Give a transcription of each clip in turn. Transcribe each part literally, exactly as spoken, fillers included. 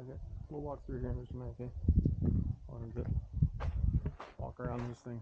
Okay, we'll walk through here in just a minute, okay? I'll unzip. Walk around this thing.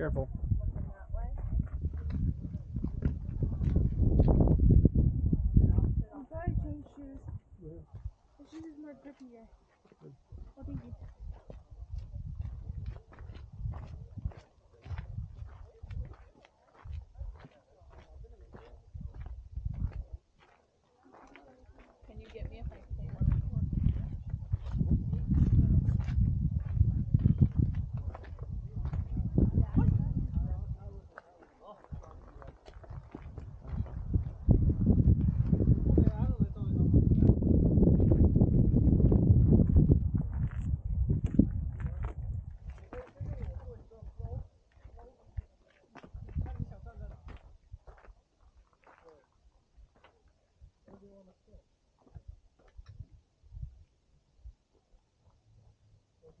Careful. I'm trying to change shoes. Yeah. The shoes is more grippier. What do you think? Can you get me if I stand? I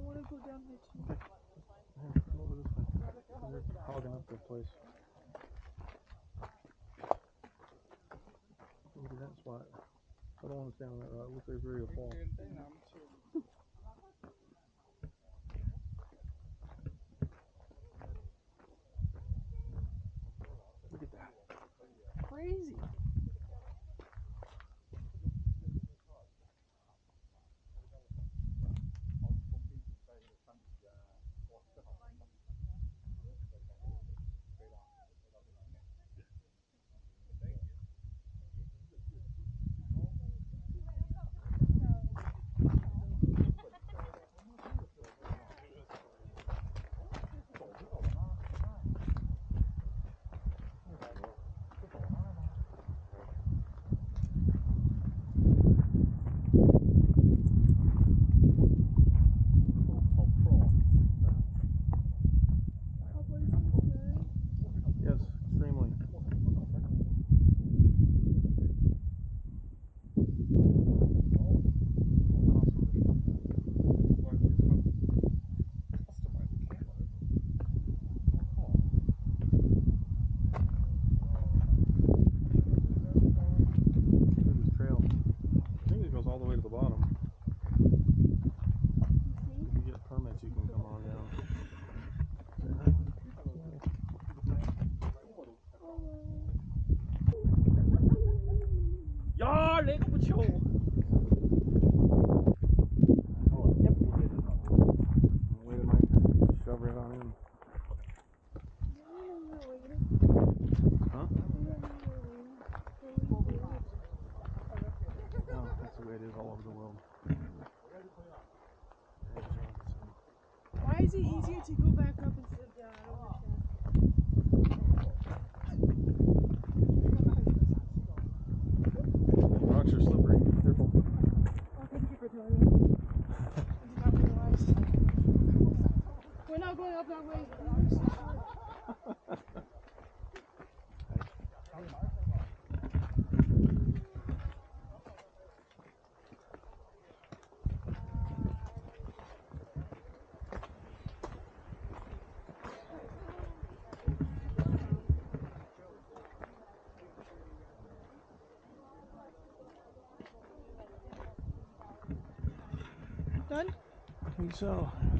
want to go down there too. They're hogging up their place. Look at that spot. I don't want to stand on that rock. Look at their very fall. Look at that. Crazy. Is it easier to go back up instead of down? I don't understand. Done? I think so.